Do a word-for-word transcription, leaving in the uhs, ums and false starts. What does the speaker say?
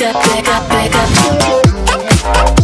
up, pick up, pick up.